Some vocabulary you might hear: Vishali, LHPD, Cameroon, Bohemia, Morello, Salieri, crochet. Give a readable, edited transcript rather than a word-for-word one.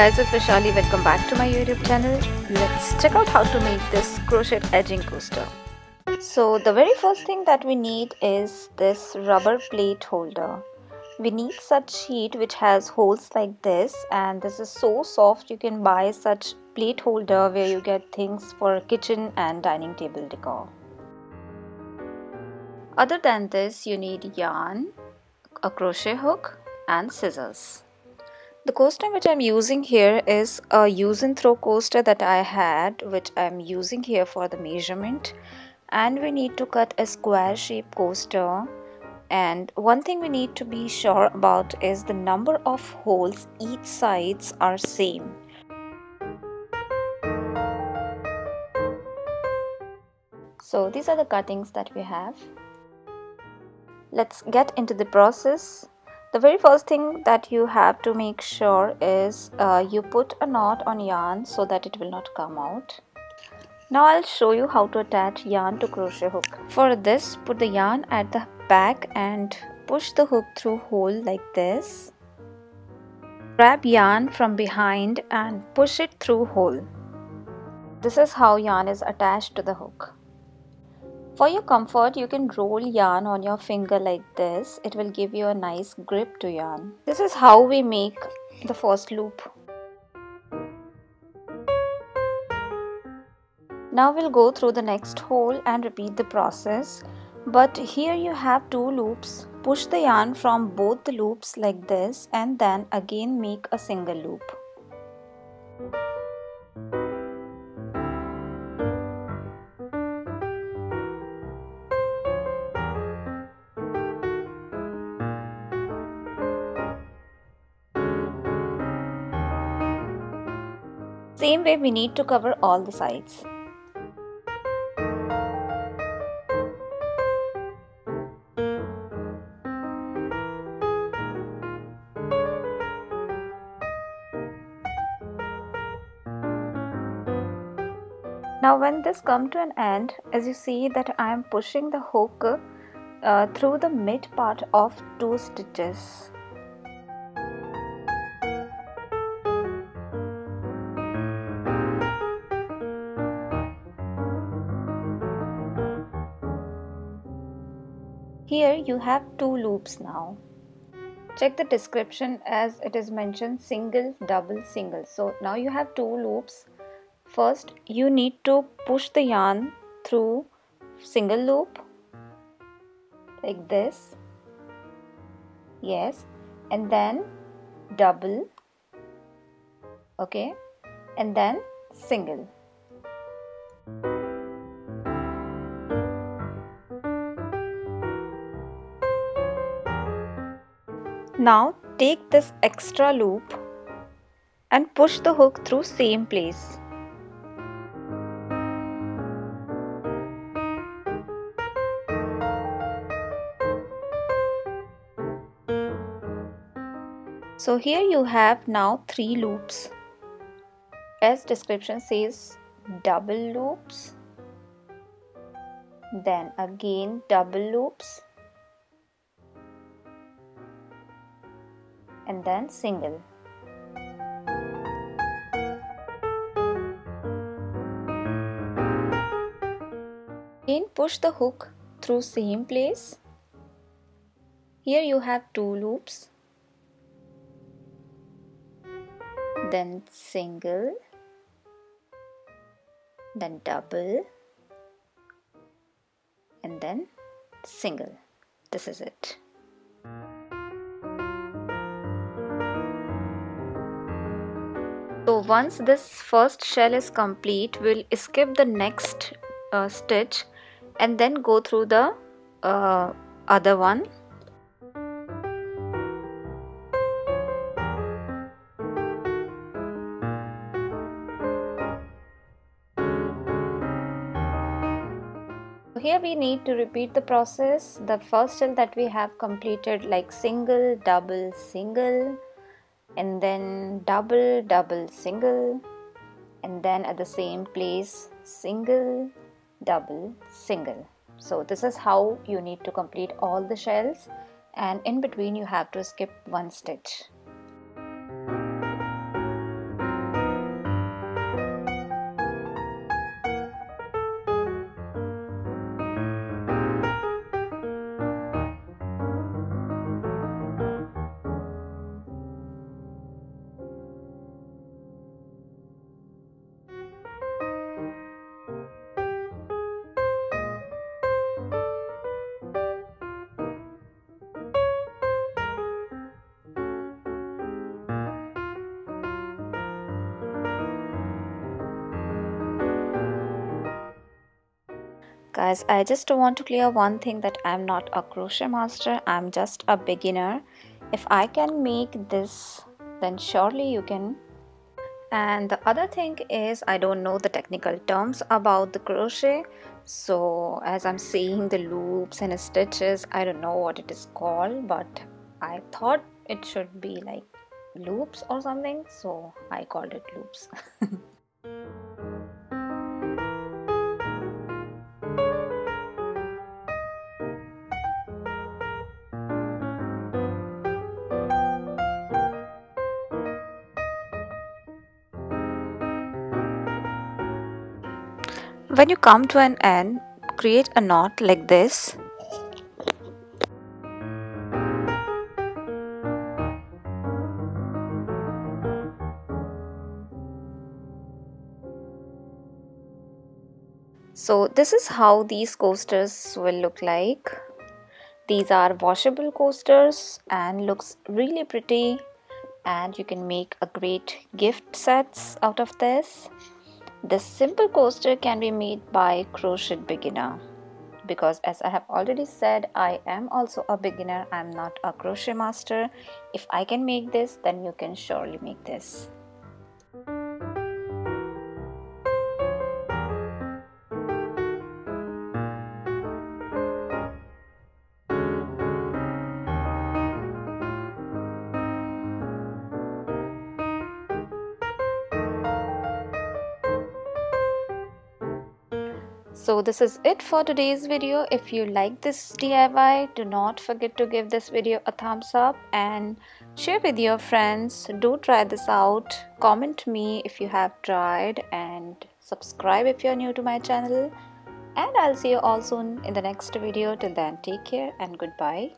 guys, it's Vishali. Welcome back to my YouTube channel. Let's check out how to make this crochet edging coaster. So the very first thing that we need is this rubber plate holder. We need such sheet which has holes like this, and this is so soft. You can buy such plate holder where you get things for kitchen and dining table decor. Other than this, you need yarn, a crochet hook and scissors. The coaster which I'm using here is a use and throw coaster that I had, which I'm using here for the measurement. And we need to cut a square shape coaster. And one thing we need to be sure about is the number of holes each sides are same. So these are the cuttings that we have. Let's get into the process. The very first thing that you have to make sure is you put a knot on yarn so that it will not come out. Now I'll show you how to attach yarn to crochet hook. For this, put the yarn at the back and push the hook through hole like this. Grab yarn from behind and push it through hole. This is how yarn is attached to the hook. For your comfort, you can roll yarn on your finger like this. It will give you a nice grip to yarn. This is how we make the first loop. Now we'll go through the next hole and repeat the process. But here you have two loops. Push the yarn from both the loops like this and then again make a single loop. Same way we need to cover all the sides. Now when this comes to an end, as you see that I am pushing the hook through the mid part of two stitches. Here you have two loops now. Check the description as it is mentioned single, double, single. So now you have two loops. First, you need to push the yarn through single loop like this. Yes, and then double. Okay, and then single. Now take this extra loop and push the hook through same place. So here you have now three loops. As description says, double loops, then again double loops, and then single. Again push the hook through same place. Here you have two loops, then single, then double, and then single. This is it. So once this first shell is complete, we'll skip the next stitch and then go through the other one. Here we need to repeat the process. The first shell that we have completed, like single, double, single, and then double, double, single, and then at the same place single, double, single. So this is how you need to complete all the shells, and in between you have to skip one stitch. Guys, I just want to clear one thing that I'm not a crochet master, I'm just a beginner. If I can make this, then surely you can. And the other thing is, I don't know the technical terms about the crochet. So as I'm seeing the loops and stitches, I don't know what it is called, but I thought it should be like loops or something. So I called it loops. When you come to an end, create a knot like this. So this is how these coasters will look like. These are washable coasters and looks really pretty, and you can make a great gift sets out of this. This simple coaster can be made by crochet beginner, because as I have already said, I am also a beginner, I am not a crochet master. If I can make this, then you can surely make this. So this is it for today's video. If you like this DIY, do not forget to give this video a thumbs up and share with your friends. Do try this out. Comment me if you have tried, and subscribe if you're new to my channel. And I'll see you all soon in the next video. Till then, take care and goodbye.